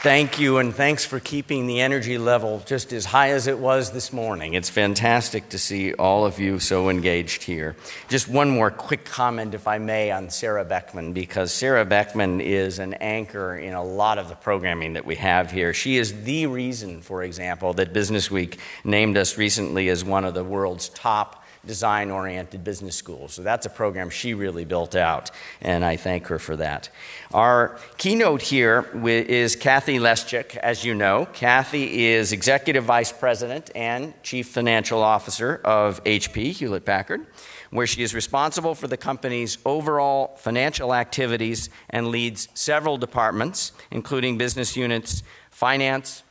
Thank you, and thanks for keeping the energy level just as high as it was this morning. It's fantastic to see all of you so engaged here. Just one more quick comment, if I may, on Sara Beckman, because Sara Beckman is an anchor in a lot of the programming that we have here. She is the reason, for example, that Businessweek named us recently as one of the world's top design-oriented business schools. So that's a program she really built out, and I thank her for that. Our keynote here is Cathie Lesjak, as you know. Cathie is Executive Vice President and Chief Financial Officer of HP, Hewlett-Packard, where she is responsible for the company's overall financial activities and leads several departments, including business units, finance,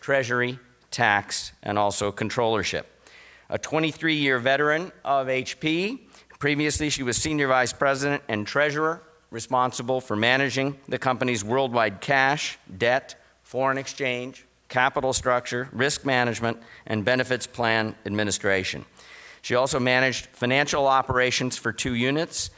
treasury, tax, and also controllership. A 23-year veteran of HP. Previously, she was Senior Vice President and Treasurer, responsible for managing the company's worldwide cash, debt, foreign exchange, capital structure, risk management, and benefits plan administration. She also managed financial operations for two units,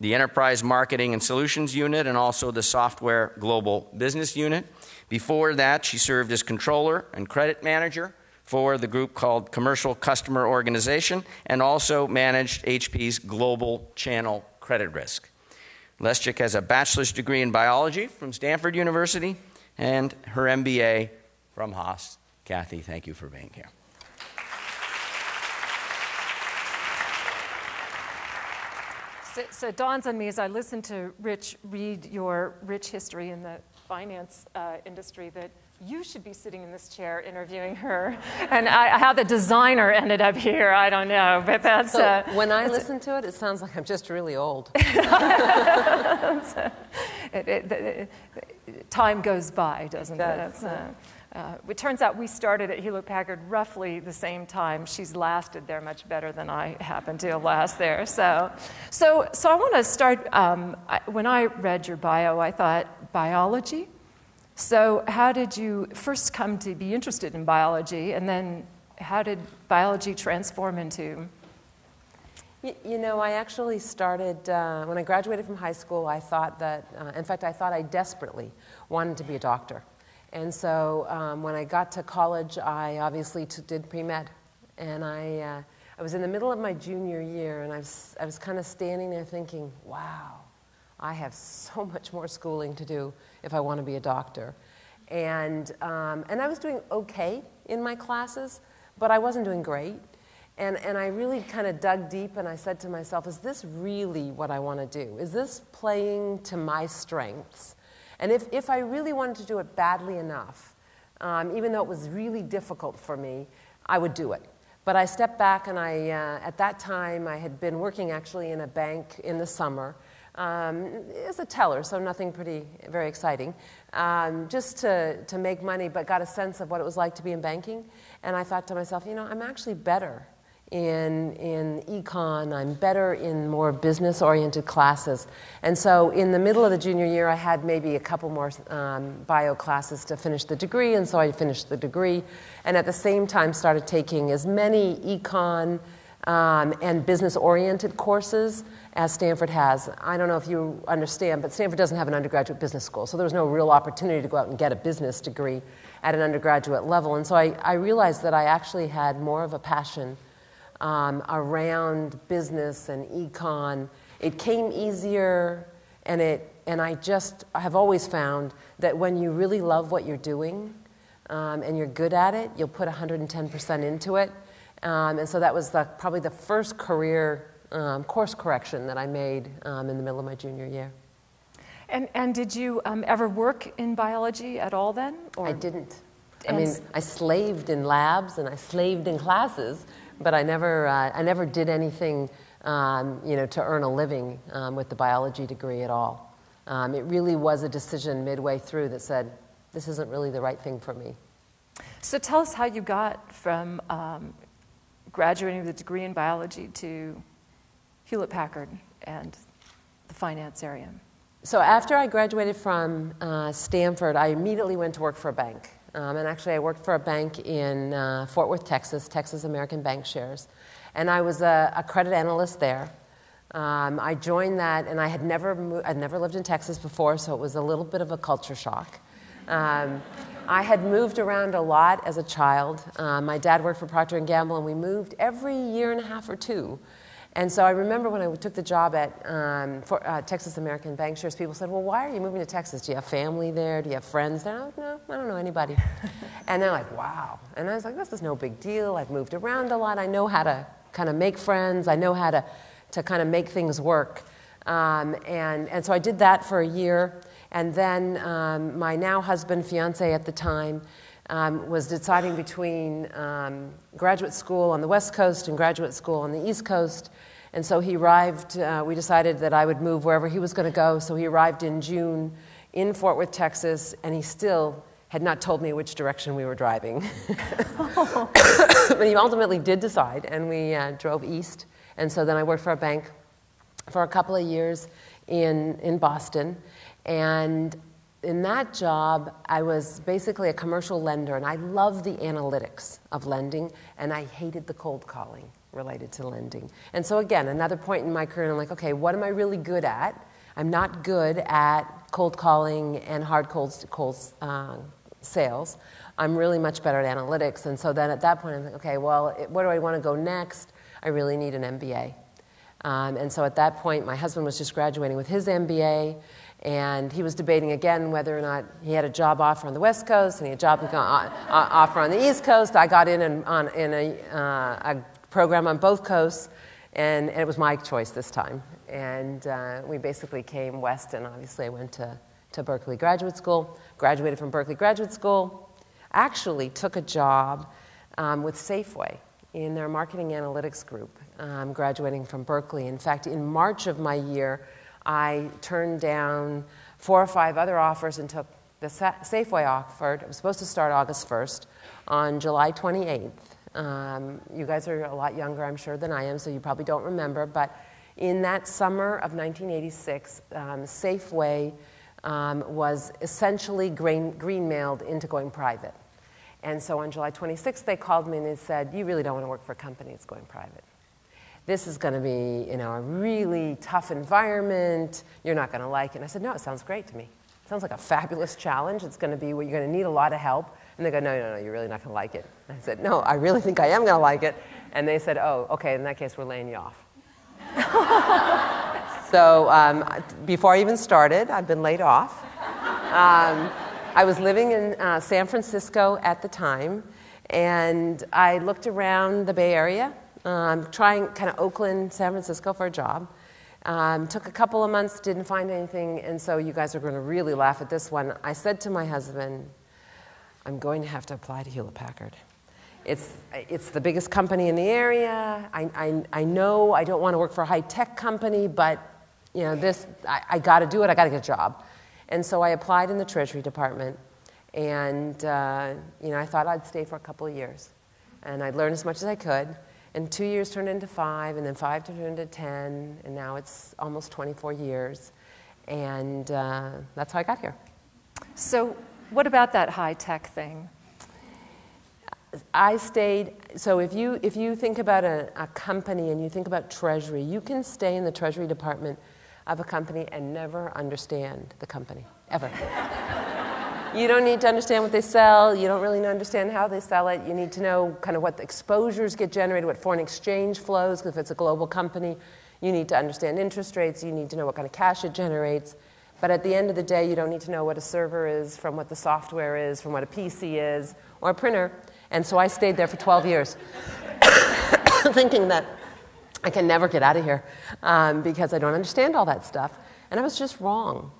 the Enterprise Marketing and Solutions Unit and also the Software Global Business Unit. Before that, she served as Controller and Credit Manager for the group called Commercial Customer Organization, and also managed HP's global channel credit risk. Lesjak has a bachelor's degree in biology from Stanford University and her MBA from Haas. Cathie, thank you for being here. So it dawns on me as I listen to Rich read your rich history in the finance industry that you should be sitting in this chair interviewing her. And how the designer ended up here, I don't know. But that's so when I listen to it, it sounds like I'm just really old. Time goes by, doesn't it? It turns out we started at Hewlett-Packard roughly the same time. She's lasted there much better than I happened to last there. So I want to start. When I read your bio, I thought biology. So how did you first come to be interested in biology, and then how did biology transform into? You know, I actually started, when I graduated from high school, I thought that, in fact, I thought I desperately wanted to be a doctor. And so when I got to college, I obviously did pre-med. And I was in the middle of my junior year, and I was kind of standing there thinking, wow, I have so much more schooling to do if I want to be a doctor. And I was doing okay in my classes, but I wasn't doing great. And I really kind of dug deep, and I said to myself, is this really what I want to do? Is this playing to my strengths? And if I really wanted to do it badly enough, even though it was really difficult for me, I would do it. But I stepped back, and at that time, I had been working actually in a bank in the summer, as a teller, so nothing very exciting, just to make money, but got a sense of what it was like to be in banking. And I thought to myself, you know, I'm actually better in econ, I'm better in more business-oriented classes. And so in the middle of the junior year, I had maybe a couple more bio classes to finish the degree, and so I finished the degree, and at the same time started taking as many econ and business-oriented courses as Stanford has. I don't know if you understand, but Stanford doesn't have an undergraduate business school, so there was no real opportunity to go out and get a business degree at an undergraduate level. And so I realized that I actually had more of a passion around business and econ. It came easier, and I have always found that when you really love what you're doing and you're good at it, you'll put 110% into it. And so that was probably the first career course correction that I made in the middle of my junior year. And did you ever work in biology at all then? Or? I didn't. I mean, I slaved in labs and I slaved in classes, but I never did anything, you know, to earn a living with the biology degree at all. It really was a decision midway through that said, this isn't really the right thing for me. So tell us how you got from graduating with a degree in biology to Hewlett-Packard and the finance area. So after I graduated from Stanford, I immediately went to work for a bank. And actually, I worked for a bank in Fort Worth, Texas, Texas American Bank Shares. And I was a credit analyst there. I joined that, and I had never lived in Texas before, so it was a little bit of a culture shock. I had moved around a lot as a child. My dad worked for Procter & Gamble, and we moved every year and a half or two. And so I remember when I took the job at Texas American Bank Shares, people said, well, why are you moving to Texas? Do you have family there? Do you have friends there? Like, no, I don't know anybody. And they're like, wow. And I was like, this is no big deal. I've moved around a lot. I know how to kind of make friends. I know how to kind of make things work. And so I did that for a year. And then my now husband, fiance at the time, was deciding between graduate school on the West Coast and graduate school on the East Coast. And so he arrived, we decided that I would move wherever he was going to go. So he arrived in June in Fort Worth, Texas, and he still had not told me which direction we were driving. Oh. But he ultimately did decide, and we drove east. And so then I worked for a bank for a couple of years in Boston. And in that job, I was basically a commercial lender, and I loved the analytics of lending, and I hated the cold calling related to lending. And so again, another point in my career, I'm like, okay, what am I really good at? I'm not good at cold calling and hard cold sales. I'm really much better at analytics. And so then at that point, I'm like, okay, well, where do I want to go next? I really need an MBA. And so at that point, my husband was just graduating with his MBA. And he was debating again whether or not he had a job offer on the West Coast and he had a job offer on the East Coast. I got in a program on both coasts, and it was my choice this time. And we basically came west, and obviously I went to Berkeley Graduate School, graduated from Berkeley Graduate School, actually took a job with Safeway in their marketing analytics group, graduating from Berkeley. In fact, in March of my year, I turned down 4 or 5 other offers and took the Safeway offer. It was supposed to start August 1st. On July 28th, you guys are a lot younger, I'm sure, than I am, so you probably don't remember, but in that summer of 1986, Safeway was essentially green-mailed into going private. And so on July 26th, they called me and they said, you really don't want to work for a company that's going private. This is going to be, you know, a really tough environment. You're not going to like it. And I said, no, it sounds great to me. It sounds like a fabulous challenge. It's going to be where you're going to need a lot of help. And they go, no, no, no, you're really not going to like it. And I said, no, I really think I am going to like it. And they said, oh, okay, in that case, we're laying you off. So before I even started, I've been laid off. I was living in San Francisco at the time, and I looked around the Bay Area, trying kind of Oakland, San Francisco for a job. Took a couple of months, didn't find anything, and so you guys are going to really laugh at this one. I said to my husband, I'm going to have to apply to Hewlett-Packard. It's the biggest company in the area. I know I don't want to work for a high-tech company, but you know, this, I got to do it. I got to get a job. And so I applied in the Treasury Department, and you know, I thought I'd stay for a couple of years, and I'd learn as much as I could. And 2 years turned into 5, and then 5 turned into 10, and now it's almost 24 years. And that's how I got here. So what about that high-tech thing? I stayed, so if you think about a company and you think about Treasury, you can stay in the Treasury Department of a company and never understand the company, ever. You don't need to understand what they sell. You don't really understand how they sell it. You need to know kind of what the exposures get generated, what foreign exchange flows, because if it's a global company, you need to understand interest rates. You need to know what kind of cash it generates. But at the end of the day, you don't need to know what a server is from what the software is, from what a PC is, or a printer. And so I stayed there for 12 years thinking that I can never get out of here because I don't understand all that stuff. And I was just wrong.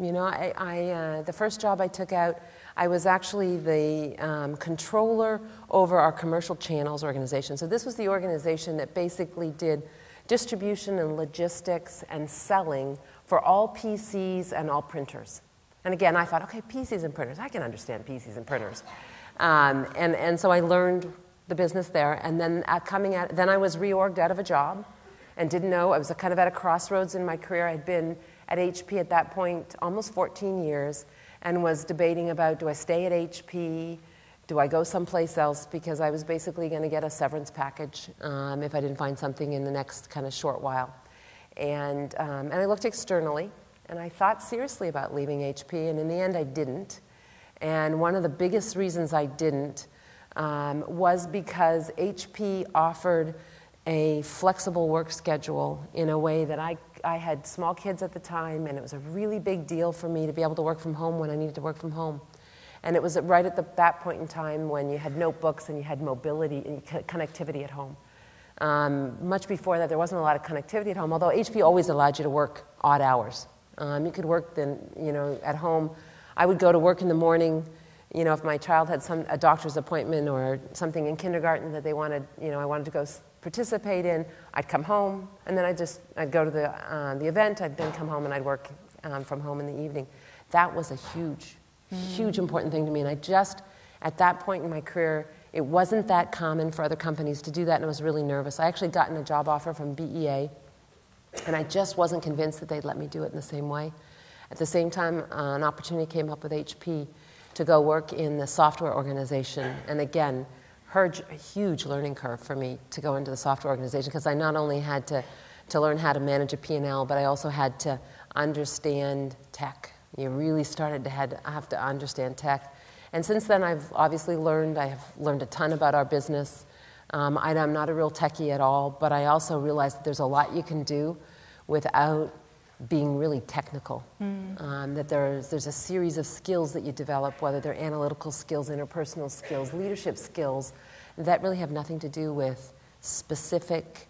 You know, I the first job I took out, I was actually the controller over our commercial channels organization. So this was the organization that basically did distribution and logistics and selling for all PCs and all printers. And again, I thought, okay, PCs and printers, I can understand PCs and printers. And so I learned the business there. And then then I was reorged out of a job and didn't know. I was kind of at a crossroads in my career. I had been at HP at that point almost 14 years and was debating about, do I stay at HP, do I go someplace else, because I was basically going to get a severance package if I didn't find something in the next kind of short while. And I looked externally, and I thought seriously about leaving HP, and in the end I didn't. And one of the biggest reasons I didn't was because HP offered a flexible work schedule in a way that I had small kids at the time, and it was a really big deal for me to be able to work from home when I needed to work from home. And it was right at that point in time when you had notebooks and you had mobility and connectivity at home. Much before that, there wasn't a lot of connectivity at home, although HP always allowed you to work odd hours. You could work then, you know, at home. I would go to work in the morning, you know, if my child had a doctor's appointment or something in kindergarten that they wanted, you know, I wanted to go participate in, I'd come home, and then I'd go to the event, I'd then come home and I'd work from home in the evening. That was a huge, huge important thing to me, and I just, at that point in my career, it wasn't that common for other companies to do that, and I was really nervous. I actually gotten a job offer from BEA, and I just wasn't convinced that they'd let me do it in the same way. At the same time, an opportunity came up with HP to go work in the software organization, and again, a huge learning curve for me to go into the software organization, because I not only had to learn how to manage a P&L, but I also had to understand tech. You really started to have to understand tech. And since then, I have learned a ton about our business. I'm not a real techie at all, but I also realized that there's a lot you can do without being really technical, that there's a series of skills that you develop, whether they're analytical skills, interpersonal skills, leadership skills, that really have nothing to do with specific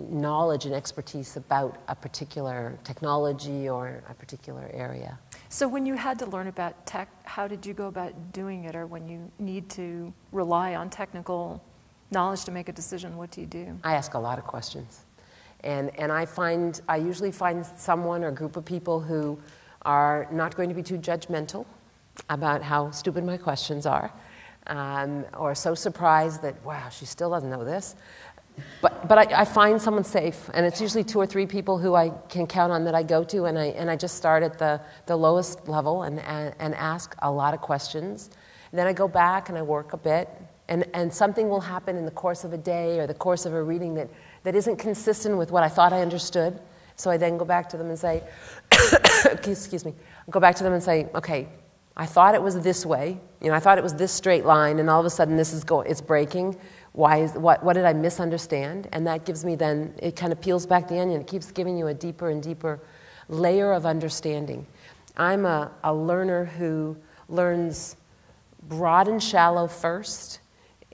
knowledge and expertise about a particular technology or a particular area. So when you had to learn about tech, how did you go about doing it? Or when you need to rely on technical knowledge to make a decision, what do you do? I ask a lot of questions. And I usually find someone or a group of people who are not going to be too judgmental about how stupid my questions are, or so surprised that, wow, she still doesn't know this. But I find someone safe, and it's usually two or three people who I can count on that I go to, and I just start at the lowest level and ask a lot of questions. And then I go back and I work a bit, and something will happen in the course of a day or the course of a reading that isn't consistent with what I thought I understood. So I then go back to them and say, excuse me, go back to them and say, okay, I thought it was this way, you know, I thought it was this straight line, and all of a sudden this is it's breaking. What did I misunderstand? And that gives me then, it kind of peels back the onion, it keeps giving you a deeper and deeper layer of understanding. I'm a learner who learns broad and shallow first,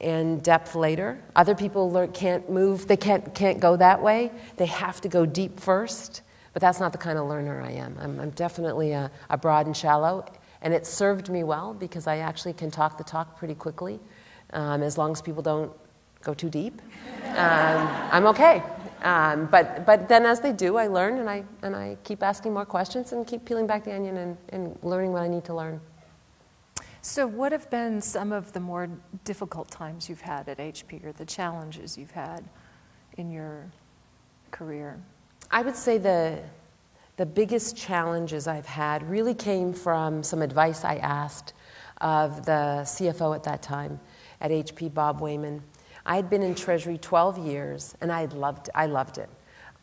and depth later. Other people can't move, they can't go that way. They have to go deep first, but that's not the kind of learner I am. I'm definitely a broad and shallow, and it served me well because I actually can talk the talk pretty quickly, as long as people don't go too deep. I'm okay. But then as they do, I learn, and I keep asking more questions and keep peeling back the onion and learning what I need to learn. So what have been some of the more difficult times you've had at HP, or the challenges you've had in your career? I would say the biggest challenges I've had really came from some advice I asked of the CFO at that time at HP, Bob Wayman. I had been in Treasury 12 years, and I loved it.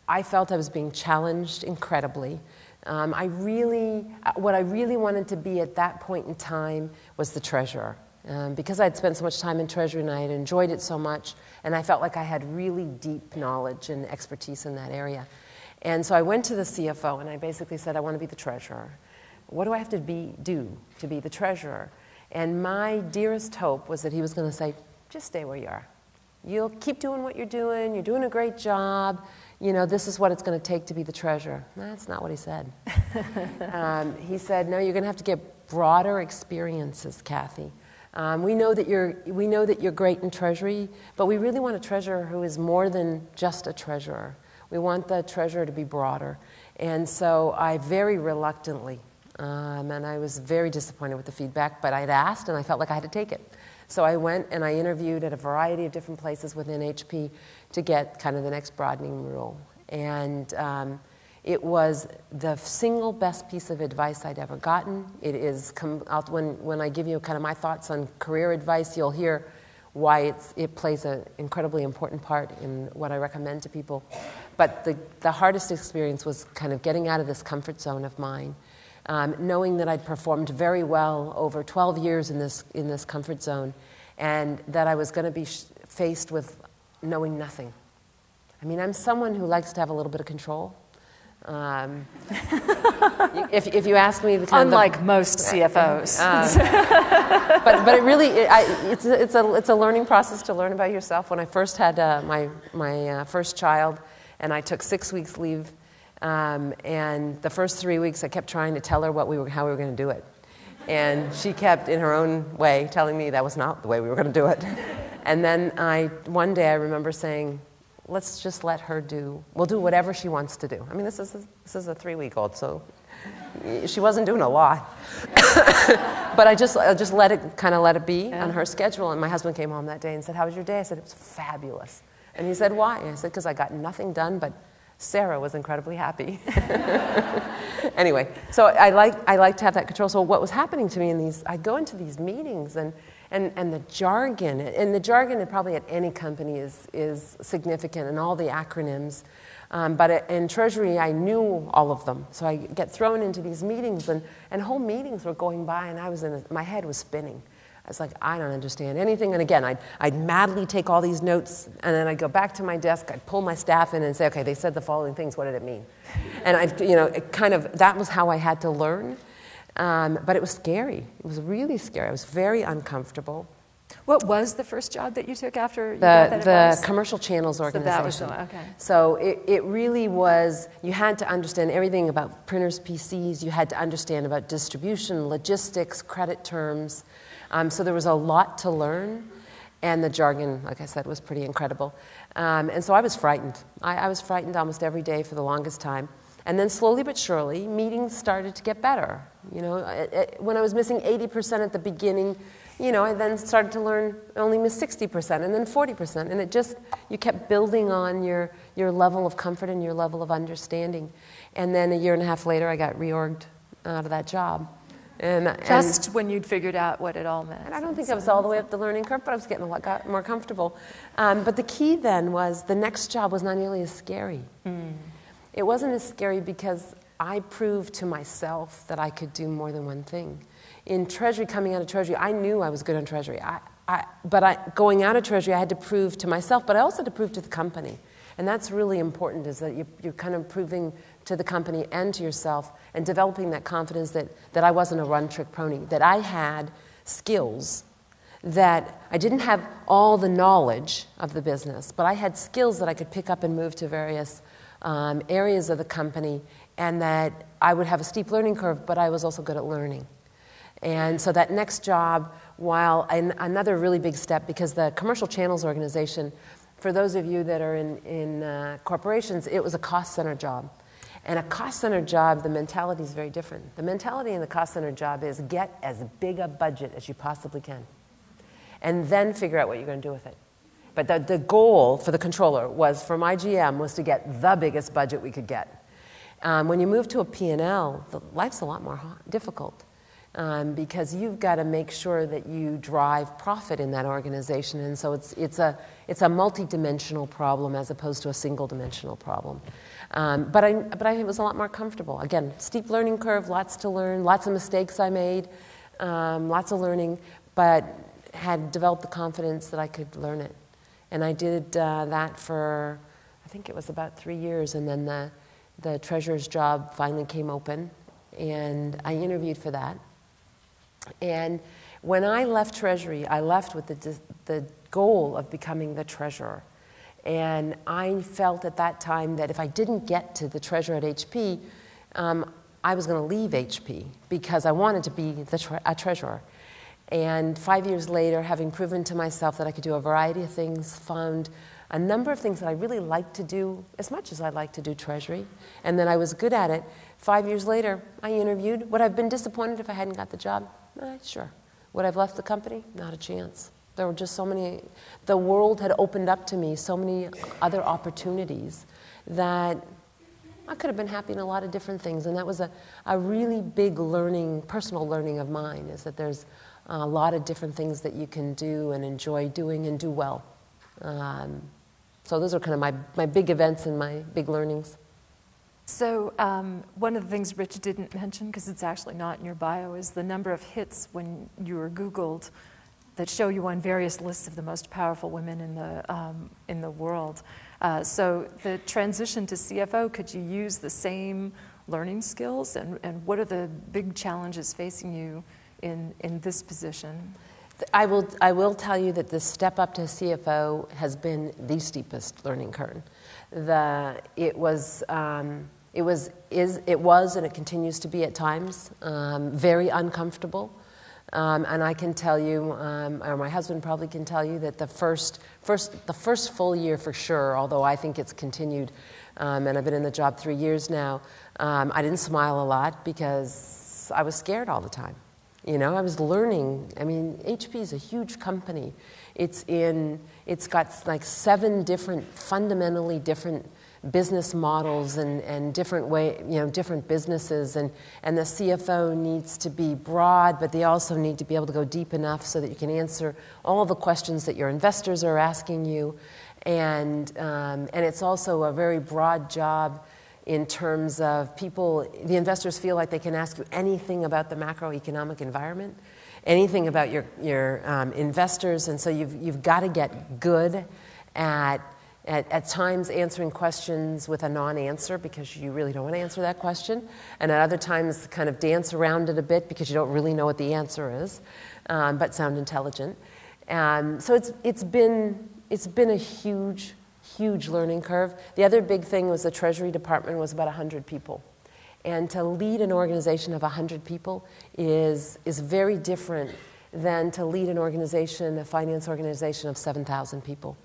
I felt I was being challenged incredibly. What I really wanted to be at that point in time was the treasurer, because I'd spent so much time in Treasury and I had enjoyed it so much, and I felt like I had really deep knowledge and expertise in that area. And so I went to the CFO and I basically said, I want to be the treasurer. What do I have to do to be the treasurer? And my dearest hope was that he was going to say, just stay where you are. You'll keep doing what you're doing a great job, you know, this is what it's going to take to be the treasurer. That's not what he said. He said, no, you're going to have to get broader experiences, Cathie. We know that you're great in Treasury, but we really want a treasurer who is more than just a treasurer. We want the treasurer to be broader. And so I very reluctantly, and I was very disappointed with the feedback, but I'd asked and I felt like I had to take it. So I went and I interviewed at a variety of different places within HP to get kind of the next broadening rule. And it was the single best piece of advice I'd ever gotten. It is, when I give you kind of my thoughts on career advice, you'll hear why it plays an incredibly important part in what I recommend to people. But the hardest experience was kind of getting out of this comfort zone of mine knowing that I'd performed very well over 12 years in this comfort zone, and that I was going to be faced with knowing nothing. I mean, I'm someone who likes to have a little bit of control. If you ask me, unlike most CFOs, but it really it's a learning process to learn about yourself. When I first had my first child, and I took 6 weeks leave, and the first 3 weeks I kept trying to tell her how we were going to do it, and she kept in her own way telling me that was not the way we were going to do it. And then one day I remember saying, let's just let her do, we'll do whatever she wants to do. I mean, this is a 3-week-old, so she wasn't doing a lot. But I just let it be on her schedule. And my husband came home that day and said, how was your day? I said, it was fabulous. And he said, why? And I said, because I got nothing done, but Sara was incredibly happy. Anyway, so I like to have that control. So what was happening to me in these, I'd go into these meetings and the jargon probably at any company is significant, and all the acronyms. But in Treasury, I knew all of them. So I get thrown into these meetings, and whole meetings were going by, and I was my head was spinning. I was like, I don't understand anything. And again, I'd madly take all these notes, and then I'd go back to my desk, I'd pull my staff in and say, okay, they said the following things, what did it mean? And that was how I had to learn. But it was scary. It was really scary. I was very uncomfortable. What was the first job that you took after you got that advice? The commercial channels organization. So that was okay. So it really was, you had to understand everything about printers, PCs. You had to understand about distribution, logistics, credit terms. So there was a lot to learn, and the jargon, like I said, was pretty incredible. And so I was frightened. I was frightened almost every day for the longest time. And then slowly but surely, meetings started to get better. You know, when I was missing 80% at the beginning, you know, I then started to learn I only missed 60%, and then 40%, and it just, you kept building on your level of comfort and your level of understanding. And then a year and a half later, I got reorged out of that job. And when you'd figured out what it all meant. And I don't think I was all the way up the learning curve, but I was getting a lot more comfortable. But the key then was the next job was not nearly as scary. Mm. It wasn't as scary because I proved to myself that I could do more than one thing. In Treasury, coming out of Treasury, I knew I was good on Treasury. Going out of Treasury, I had to prove to myself, but I also had to prove to the company. And that's really important, is that you're kind of proving to the company and to yourself and developing that confidence that I wasn't a one-trick pony, that I had skills, that I didn't have all the knowledge of the business, but I had skills that I could pick up and move to various areas of the company, and that I would have a steep learning curve, but I was also good at learning. And so that next job, another really big step, because the commercial channels organization, for those of you that are in corporations, it was a cost center job. And a cost center job, the mentality is very different. The mentality in the cost center job is get as big a budget as you possibly can, and then figure out what you're going to do with it. But the goal for the controller was to get the biggest budget we could get. When you move to a P&L, life's a lot more difficult, because you've got to make sure that you drive profit in that organization. And so it's a multidimensional problem as opposed to a single-dimensional problem. But I was a lot more comfortable. Again, steep learning curve, lots to learn, lots of mistakes I made, lots of learning, but had developed the confidence that I could learn it. And I did that for, I think it was about 3 years, and then the treasurer's job finally came open, and I interviewed for that. And when I left Treasury, I left with the goal of becoming the treasurer. And I felt at that time that if I didn't get to the treasurer at HP, I was going to leave HP because I wanted to be a treasurer. And 5 years later, having proven to myself that I could do a variety of things, found a number of things that I really liked to do, as much as I liked to do Treasury, and that I was good at it. 5 years later, I interviewed. Would I have been disappointed if I hadn't got the job? Sure. Would I have left the company? Not a chance. There were just so many. The world had opened up to me so many other opportunities that I could have been happy in a lot of different things. And that was a really big learning, personal learning of mine, is that there's a lot of different things that you can do and enjoy doing and do well. So those are kind of my big events and my big learnings. So one of the things Rich didn't mention, because it's actually not in your bio, is the number of hits when you were Googled that show you on various lists of the most powerful women in the world. So the transition to CFO, could you use the same learning skills? And what are the big challenges facing you in this position? I will tell you that the step up to CFO has been the steepest learning curve. It was and it continues to be at times very uncomfortable. And I can tell you, or my husband probably can tell you, that the first full year for sure, although I think it's continued, and I've been in the job 3 years now, I didn't smile a lot because I was scared all the time. You know, I was learning. I mean, HP is a huge company. It's got like 7 different, fundamentally different business models and different way, you know, different businesses, and the CFO needs to be broad, but they also need to be able to go deep enough so that you can answer all the questions that your investors are asking you, and it's also a very broad job in terms of people. The investors feel like they can ask you anything about the macroeconomic environment, anything about your investors, and so you've got to get good at times answering questions with a non-answer because you really don't want to answer that question, and at other times kind of dance around it a bit because you don't really know what the answer is, but sound intelligent. So it's been a huge learning curve. The other big thing was the Treasury Department was about 100 people, and to lead an organization of 100 people is very different than to lead an organization, a finance organization of 7,000 people.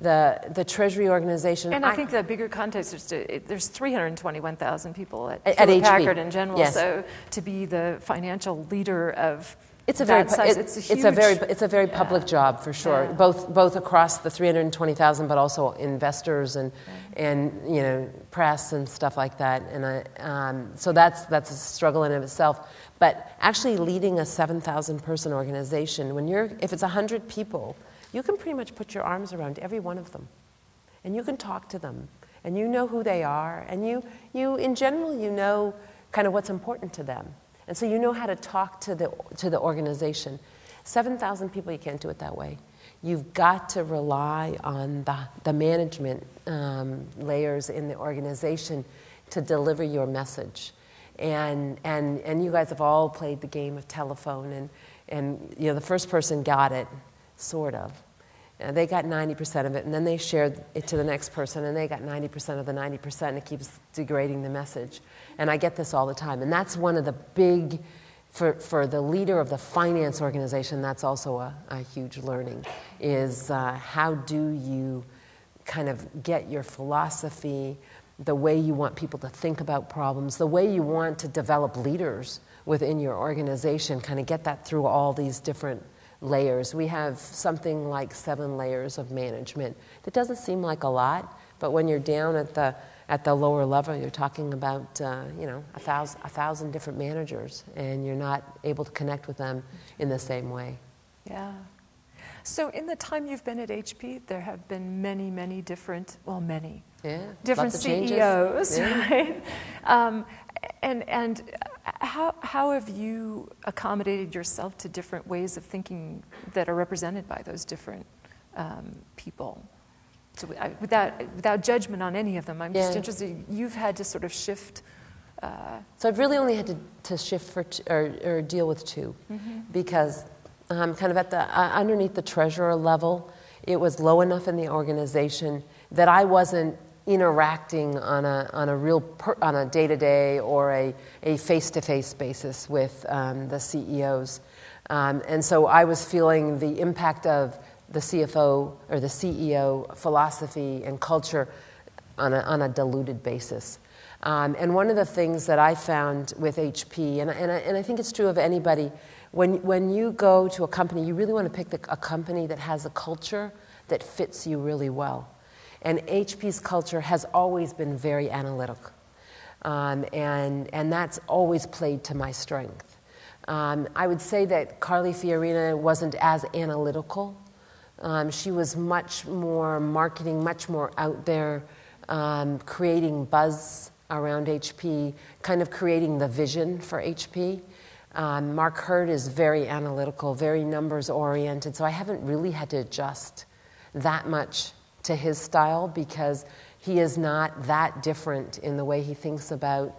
The Treasury organization. And I think the bigger context is there's 321,000 people at Hewlett-Packard in general. Yes. So to be the financial leader of it's a very public job for sure. Yeah. Both across the 320,000, but also investors and you know, press and stuff like that. And so that's a struggle in and of itself. But actually leading a 7,000 person organization, if it's 100 people. You can pretty much put your arms around every one of them, and you can talk to them, and you know who they are, and you in general, you know kind of what's important to them, and so you know how to talk to the organization. 7,000 people, you can't do it that way. You've got to rely on the management layers in the organization to deliver your message, and you guys have all played the game of telephone, and you know the first person got it. Sort of. And they got 90% of it, and then they shared it to the next person, and they got 90% of the 90%, and it keeps degrading the message. And I get this all the time. And that's one of the big, for the leader of the finance organization, that's also a huge learning, is how do you kind of get your philosophy, the way you want people to think about problems, the way you want to develop leaders within your organization, kind of get that through all these different layers. We have something like 7 layers of management. That doesn't seem like a lot, but when you're down at the lower level, you're talking about you know, a thousand different managers, and you're not able to connect with them in the same way. Yeah. So in the time you've been at HP, there have been many different different CEOs, yeah. Right? And how have you accommodated yourself to different ways of thinking that are represented by those different people? So without judgment on any of them, I'm just interested. You've had to sort of shift. So I've really only had to shift or deal with 2, because kind of at the underneath the treasurer level, it was low enough in the organization that I wasn't interacting on a day-to-day or a face-to-face basis with the CEOs, and so I was feeling the impact of the CFO or the CEO philosophy and culture on a diluted basis. And one of the things that I found with HP, and I think it's true of anybody, when you go to a company, you really want to pick a company that has a culture that fits you really well. And HP's culture has always been very analytical, and that's always played to my strength. I would say that Carly Fiorina wasn't as analytical. She was much more marketing, much more out there, creating buzz, around HP, kind of creating the vision for HP. Mark Hurd is very analytical, very numbers-oriented, so I haven't really had to adjust that much to his style because he is not that different in the way he thinks about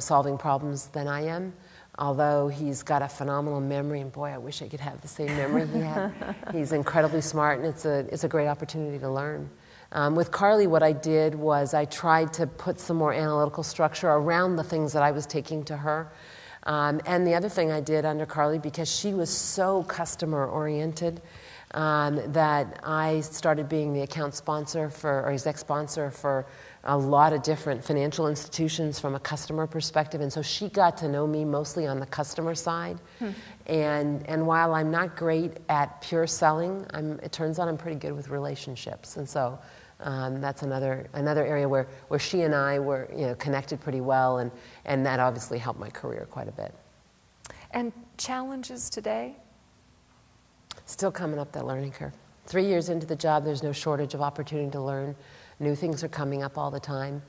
solving problems than I am, although he's got a phenomenal memory, and boy, I wish I could have the same memory he had. He's incredibly smart, and it's a great opportunity to learn. With Carly, what I did was I tried to put some more analytical structure around the things that I was taking to her. And the other thing I did under Carly, because she was so customer-oriented, that I started being the account sponsor for, or exec sponsor for a lot of different financial institutions from a customer perspective. And so she got to know me mostly on the customer side. And while I'm not great at pure selling, it turns out I'm pretty good with relationships. And so that's another area where she and I were connected pretty well, and that obviously helped my career quite a bit. And challenges today? Still coming up that learning curve. 3 years into the job, there's no shortage of opportunity to learn. New things are coming up all the time.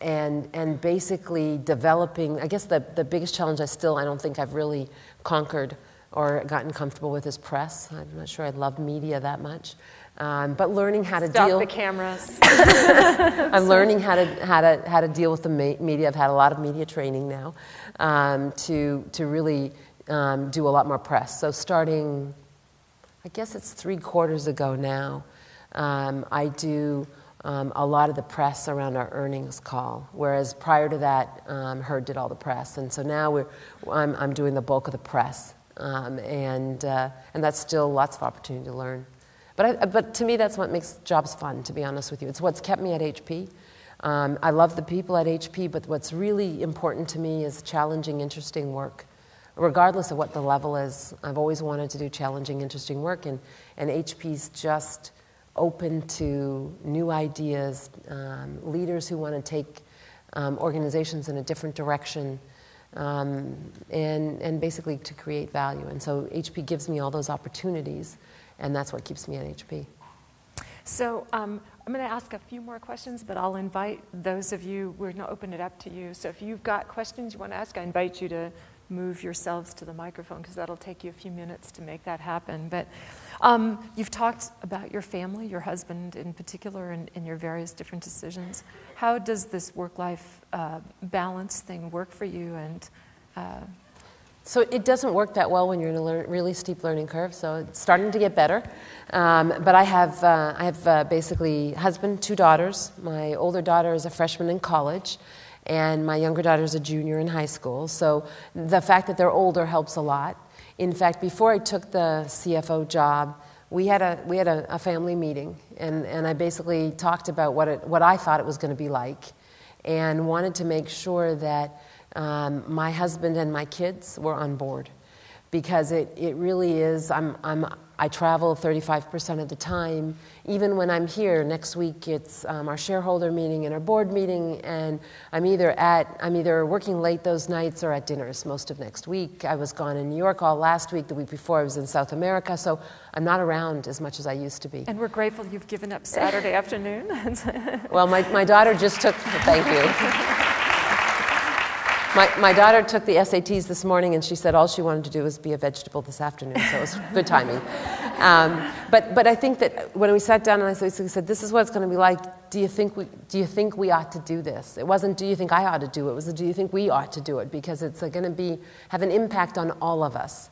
And basically developing, I guess the biggest challenge I don't think I've really conquered or gotten comfortable with is press. I'm not sure I love media that much. But learning how to deal with the cameras. I'm learning how to deal with the media. I've had a lot of media training now to really do a lot more press. So starting, I guess it's 3 quarters ago now, I do a lot of the press around our earnings call, whereas prior to that, Hurd did all the press. And so now I'm doing the bulk of the press, and that's still lots of opportunity to learn. But to me, that's what makes jobs fun, to be honest with you. It's what's kept me at HP. I love the people at HP, but what's really important to me is challenging, interesting work. Regardless of what the level is, I've always wanted to do challenging, interesting work, and HP's just open to new ideas, leaders who want to take organizations in a different direction, and basically to create value. And so HP gives me all those opportunities, and that's what keeps me at HP. So I'm going to ask a few more questions, but I'll invite those of you, we're going to open it up to you. So if you've got questions you want to ask, I invite you to move yourselves to the microphone, because that'll take you a few minutes to make that happen. But you've talked about your family, your husband in particular, and your various different decisions. How does this work-life balance thing work for you? And so it doesn't work that well when you're in a really steep learning curve, so it's starting to get better. But I have basically husband, 2 daughters. My older daughter is a freshman in college, and my younger daughter is a junior in high school. So the fact that they're older helps a lot. In fact, before I took the CFO job, we had a family meeting, and I basically talked about what I thought it was going to be like, and wanted to make sure that my husband and my kids were on board, because it really is, I travel 35% of the time. Even when I'm here, next week it's our shareholder meeting and our board meeting, and I'm either working late those nights or at dinners most of next week. I was gone in New York all last week. The week before I was in South America, so I'm not around as much as I used to be. And we're grateful you've given up Saturday afternoon. Well, my daughter just took, thank you. My daughter took the SATs this morning, and she said all she wanted to do was be a vegetable this afternoon, so it was good timing. But I think that when we sat down and I said, this is what it's going to be like, do you think we ought to do this? It wasn't, do you think I ought to do it? It was, do you think we ought to do it? Because it's going to have an impact on all of us.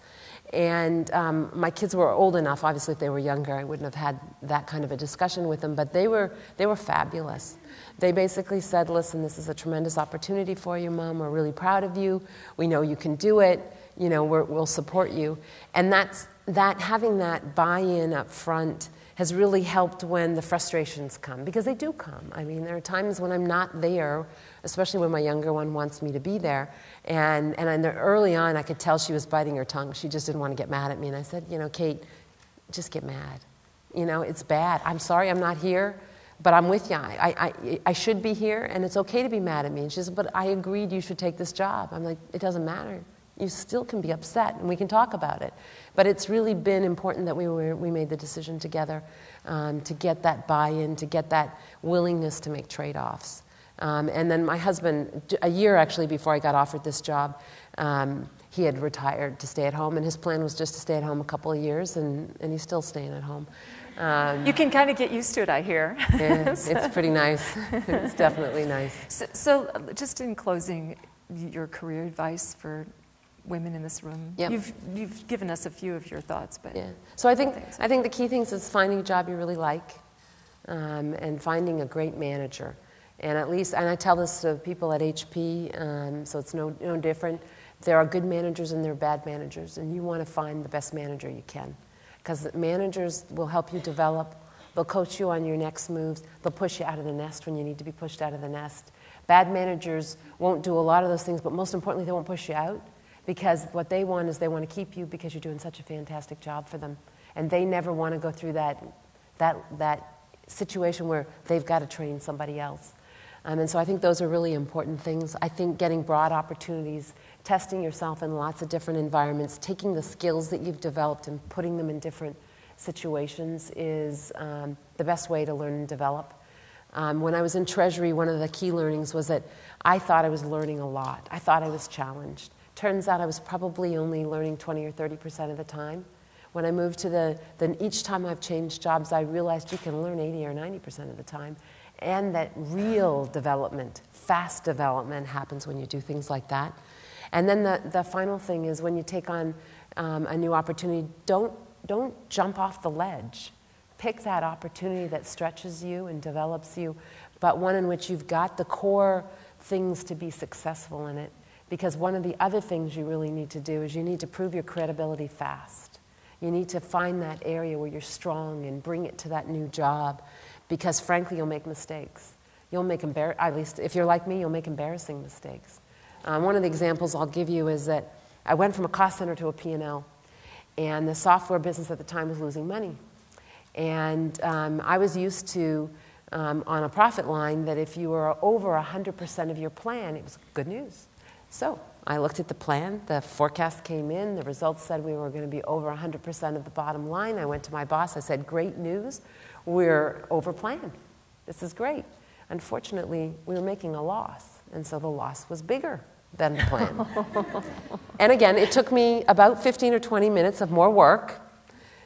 And my kids were old enough. Obviously, if they were younger, I wouldn't have had that kind of a discussion with them. But they were fabulous. They basically said, listen, this is a tremendous opportunity for you, Mom. We're really proud of you. We know you can do it. We'll support you. And having that buy-in up front has really helped when the frustrations come, because they do come. I mean, there are times when I'm not there, especially when my younger one wants me to be there. And early on, I could tell she was biting her tongue. She just didn't want to get mad at me. And I said, Kate, just get mad. It's bad. I'm sorry I'm not here, but I'm with you. I should be here, and it's okay to be mad at me. And she said, but I agreed you should take this job. I'm like, it doesn't matter. you still can be upset, and we can talk about it. But it's really been important that we made the decision together to get that buy-in, to get that willingness to make trade-offs. And then my husband, a year actually before I got offered this job, he had retired to stay at home, and his plan was just to stay at home a couple of years, and he's still staying at home. You can kind of get used to it, I hear. Yeah, so. It's pretty nice. It's definitely nice. So just in closing, your career advice for women in this room. Yep. You've given us a few of your thoughts, but yeah. So I think the key things is finding a job you really like, and finding a great manager. And at least, and I tell this to people at HP, so it's no different. There are good managers and there are bad managers, and you want to find the best manager you can, because managers will help you develop. They'll coach you on your next moves. They'll push you out of the nest when you need to be pushed out of the nest. Bad managers won't do a lot of those things, but most importantly, they won't push you out, because what they want is they want to keep you because you're doing such a fantastic job for them, and they never want to go through that situation where they've got to train somebody else. And so I think those are really important things. I think getting broad opportunities, testing yourself in lots of different environments, taking the skills that you've developed and putting them in different situations is the best way to learn and develop. When I was in Treasury, one of the key learnings was that I thought I was learning a lot. I thought I was challenged. Turns out I was probably only learning 20 or 30% of the time. When I moved to then each time I've changed jobs, I realized you can learn 80 or 90% of the time. And that real development, fast development, happens when you do things like that. And then the final thing is when you take on a new opportunity, don't jump off the ledge. Pick that opportunity that stretches you and develops you, but one in which you've got the core things to be successful in it. Because one of the other things you really need to do is you need to prove your credibility fast. You need to find that area where you're strong and bring it to that new job. Because frankly, you'll make mistakes. You'll make at least if you're like me, you'll make embarrassing mistakes. One of the examples I'll give you is that I went from a cost center to a P&L, and the software business at the time was losing money. And I was used to, on a profit line, that if you were over 100% of your plan, it was good news. So I looked at the plan, the forecast came in, the results said we were going to be over 100% of the bottom line. I went to my boss, I said, great news. We're over plan. This is great. Unfortunately, we were making a loss, and so the loss was bigger than the plan. And again, it took me about 15 or 20 minutes of more work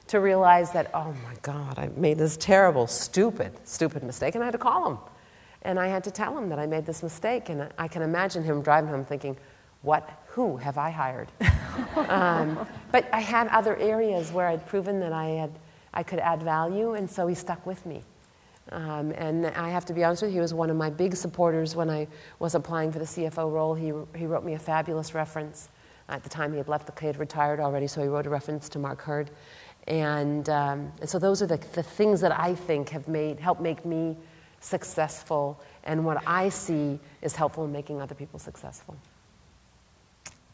to realize that, oh my God, I made this terrible, stupid mistake, and I had to call him. And I had to tell him that I made this mistake, and I can imagine him driving home thinking, who have I hired? But I had other areas where I'd proven that I could add value, and so he stuck with me. And I have to be honest with you, he was one of my big supporters when I was applying for the CFO role. He wrote me a fabulous reference. At the time, he had retired already, so he wrote a reference to Mark Hurd. And so those are the things that I think have helped make me successful, and what I see is helpful in making other people successful.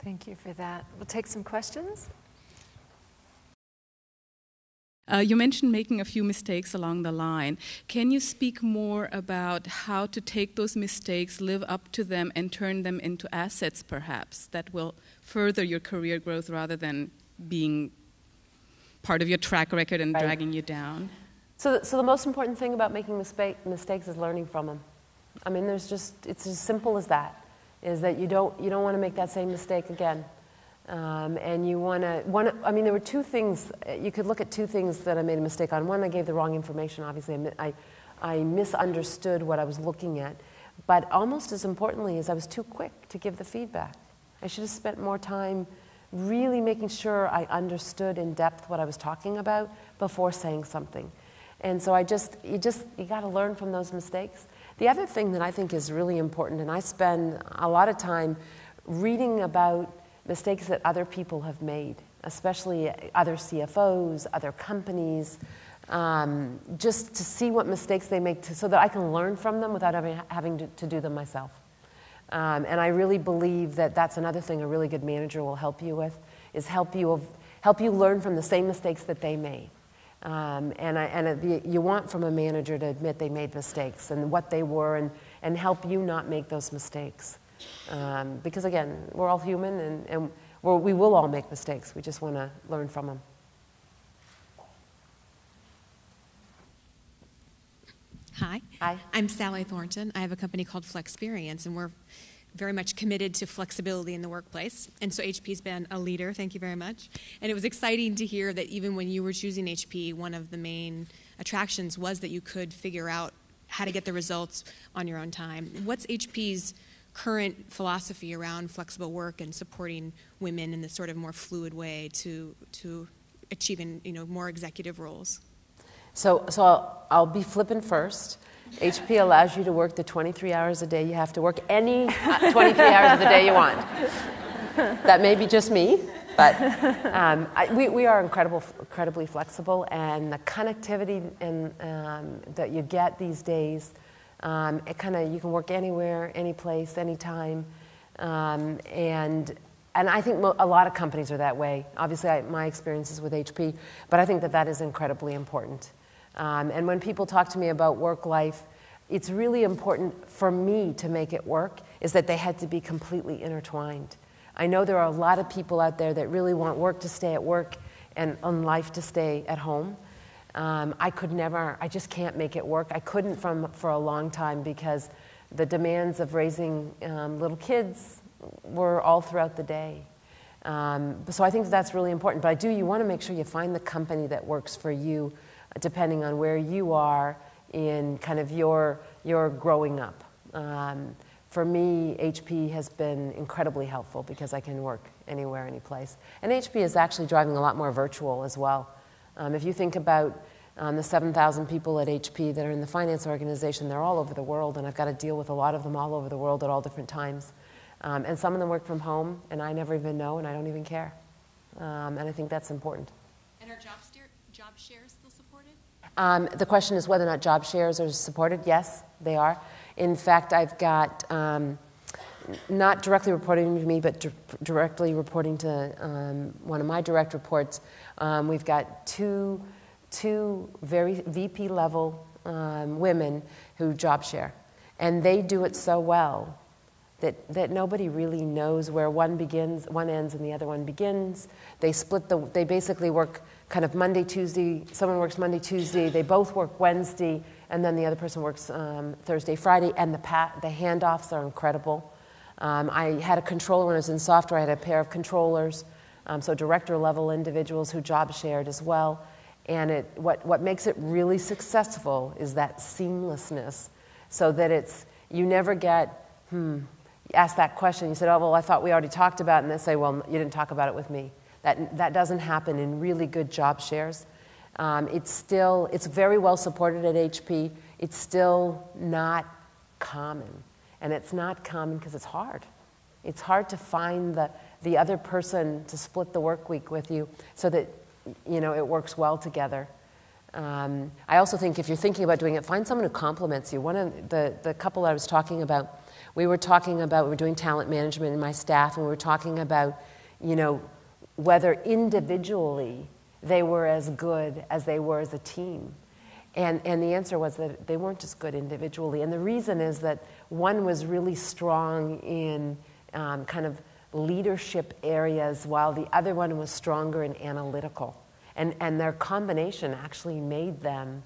Thank you for that. We'll take some questions. You mentioned making a few mistakes along the line. Can you speak more about how to take those mistakes, live up to them, and turn them into assets, perhaps, that will further your career growth rather than being part of your track record and dragging you down? So the most important thing about making mistakes is learning from them. I mean, it's as simple as that, is that you don't want to make that same mistake again. And you I mean, there were two things, you could look at two things that I made a mistake on. One, I gave the wrong information, obviously. I misunderstood what I was looking at. But almost as importantly is I was too quick to give the feedback. I should have spent more time really making sure I understood in depth what I was talking about before saying something. And so you got to learn from those mistakes. The other thing that I think is really important, and I spend a lot of time reading about mistakes that other people have made, especially other CFOs, other companies, just to see what mistakes they make so that I can learn from them without having to do them myself. And I really believe that that's another thing a really good manager will help you with, is help you learn from the same mistakes that they made. You want from a manager to admit they made mistakes and what they were, and help you not make those mistakes. Because again, we're all human, and where we will all make mistakes. We just want to learn from them. Hi. Hi. I'm Sally Thornton. I have a company called Flexperience, and we're very much committed to flexibility in the workplace. And so HP's been a leader. Thank you very much. And it was exciting to hear that even when you were choosing HP, one of the main attractions was that you could figure out how to get the results on your own time. What's HP's current philosophy around flexible work and supporting women in this sort of more fluid way to achieving, you know, more executive roles? So I'll be flippant first. HP allows you to work the 23 hours a day you have to work, any 23 hours of the day you want. That may be just me, but we are incredibly flexible, and the connectivity and, that you get these days, it kind of, you can work anywhere, any place, any time, and I think a lot of companies are that way. Obviously, my experience is with HP, but I think that is incredibly important. And when people talk to me about work life, it's really important for me to make it work, is that they had to be completely intertwined. I know there are a lot of people out there that really want work to stay at work and on life to stay at home. I could never, I just can't make it work. I couldn't for a long time because the demands of raising little kids were all throughout the day. So I think that's really important. But you want to make sure you find the company that works for you, depending on where you are in kind of your growing up. For me, HP has been incredibly helpful because I can work anywhere, any place. And HP is actually driving a lot more virtual as well. If you think about the 7,000 people at HP that are in the finance organization, they're all over the world, and I've got to deal with a lot of them all over the world at all different times. And some of them work from home, and I never even know, and I don't even care. And I think that's important. And are job shares still supported? The question is whether or not job shares are supported. Yes, they are. In fact, I've got not directly reporting to me, but directly reporting to one of my direct reports. We've got two very VP-level women who job share, and they do it so well that nobody really knows where one ends, and the other one begins. They they basically work kind of Monday, Tuesday. Someone works Monday, Tuesday. They both work Wednesday, and then the other person works Thursday, Friday. And the handoffs are incredible. I had a controller when I was in software. I had a pair of controllers, so director-level individuals who job shared as well. And what makes it really successful is that seamlessness, so that you never get ask that question, you said, oh, well, I thought we already talked about it, and they say, well, you didn't talk about it with me. That doesn't happen in really good job shares. It's very well supported at HP. It's still not common, and it's not common because it's hard. It's hard to find the other person to split the work week with you so that, you know, it works well together. I also think if you're thinking about doing it, find someone who compliments you. One of the couple I was talking about, we were doing talent management in my staff, and we were talking about, you know, whether individually they were as good as they were as a team. And the answer was that they weren't just good individually. And the reason is that one was really strong in kind of leadership areas, while the other one was stronger in analytical. And their combination actually made them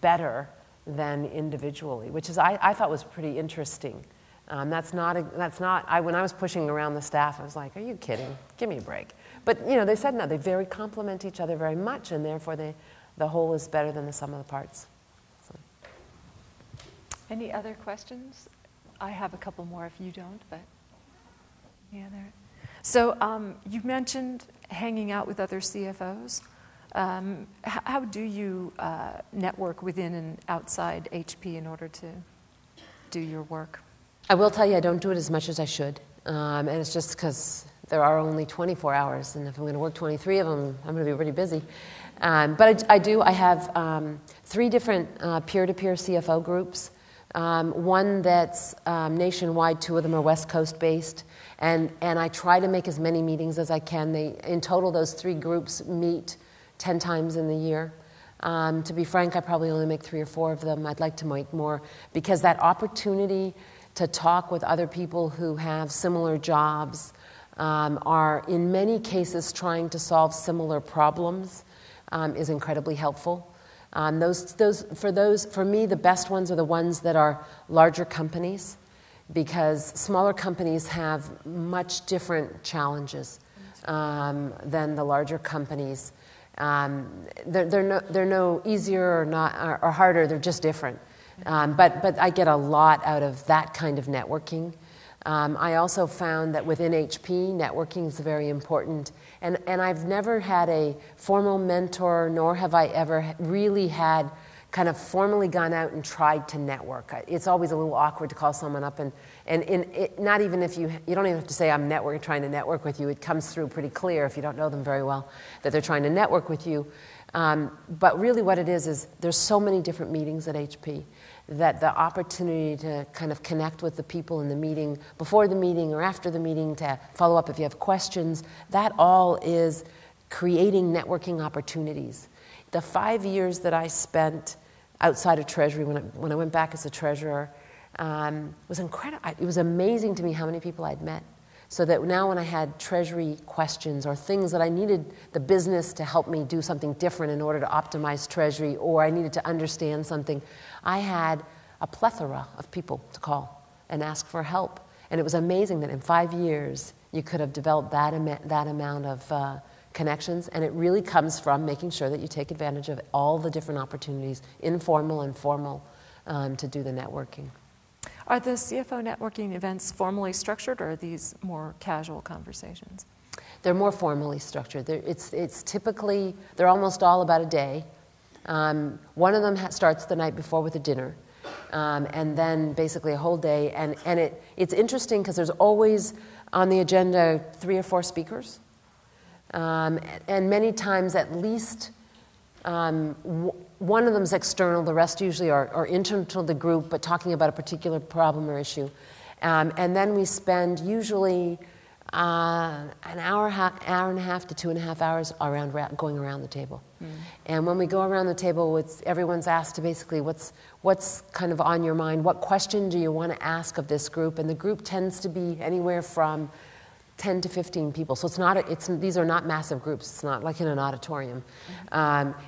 better than individually, which is, I thought was pretty interesting. When I was pushing around the staff, I was like, are you kidding? Give me a break. But, you know, they said no, they very complement each other very much, and therefore the whole is better than the sum of the parts. So. Any other questions? I have a couple more if you don't, but yeah, there. So you mentioned hanging out with other CFOs. How do you network within and outside HP in order to do your work? I will tell you, I don't do it as much as I should. And it's just because there are only 24 hours, and if I'm going to work 23 of them, I'm going to be really busy. But I have three different peer-to-peer CFO groups. One that's nationwide, two of them are West Coast based, and I try to make as many meetings as I can. In total, those three groups meet 10 times in the year. To be frank, I probably only make 3 or 4 of them. I'd like to make more, because that opportunity to talk with other people who have similar jobs are in many cases trying to solve similar problems is incredibly helpful. For me, the best ones are the ones that are larger companies, because smaller companies have much different challenges than the larger companies. They're no easier or harder. They're just different. But I get a lot out of that kind of networking. I also found that within HP, networking is very important. And I've never had a formal mentor, nor have I ever really had kind of formally gone out and tried to network. It's always a little awkward to call someone up not even if you don't even have to say I'm networking, trying to network with you. It comes through pretty clear if you don't know them very well that they're trying to network with you. But really what it is there's so many different meetings at HP that the opportunity to kind of connect with the people in the meeting, before the meeting or after the meeting, to follow up if you have questions, that all is creating networking opportunities. The 5 years that I spent outside of Treasury, when I went back as a treasurer, was incredible. It was amazing to me how many people I'd met. So that now when I had Treasury questions or things that I needed the business to help me do something different in order to optimize Treasury, or I needed to understand something, I had a plethora of people to call and ask for help. And it was amazing that in 5 years you could have developed that amount of connections. And it really comes from making sure that you take advantage of all the different opportunities, informal and formal, to do the networking. Are the CFO networking events formally structured, or are these more casual conversations? They're more formally structured. They're almost all about a day. One of them starts the night before with a dinner, and then basically a whole day. And it's interesting because there's always on the agenda 3 or 4 speakers, and many times at least one of them is external, the rest usually are internal to the group, but talking about a particular problem or issue. And then we spend usually an hour and a half to 2.5 hours going around the table. Mm. And when we go around the table, everyone's asked to basically what's kind of on your mind, what question do you want to ask of this group? And the group tends to be anywhere from 10 to 15 people, so these are not massive groups. It's not like in an auditorium.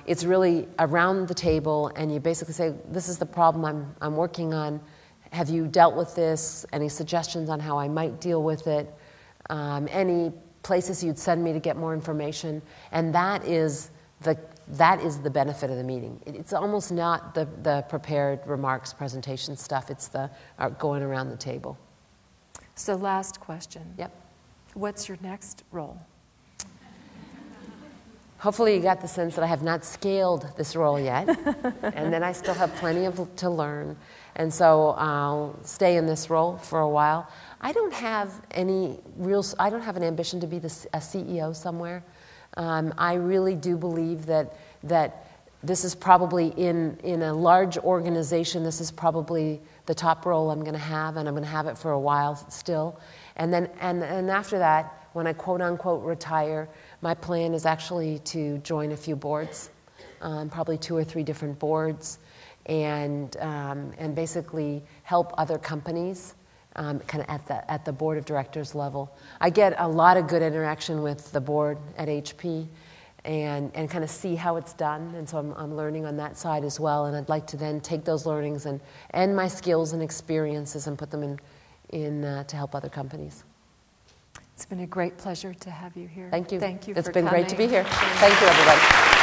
It's really around the table, and you basically say, this is the problem I'm working on. Have you dealt with this? Any suggestions on how I might deal with it? Any places you'd send me to get more information? And that is the benefit of the meeting. It's almost not the prepared remarks, presentation stuff. It's the going around the table. So last question. Yep. What's your next role? Hopefully you got the sense that I have not scaled this role yet, and then I still have plenty to learn, and so I'll stay in this role for a while. I don't have an ambition to be a CEO somewhere. I really do believe that this is probably in a large organization, this is probably the top role I'm going to have, and I'm going to have it for a while still. And then after that, when I quote unquote retire, my plan is actually to join a few boards, probably 2 or 3 different boards, and basically help other companies, kind of at the board of directors level. I get a lot of good interaction with the board at HP, and kind of see how it's done, and so I'm learning on that side as well. And I'd like to then take those learnings and my skills and experiences and put them to help other companies. It's been a great pleasure to have you here. Thank you. Thank you. It's been great to be here. Thank you, everybody.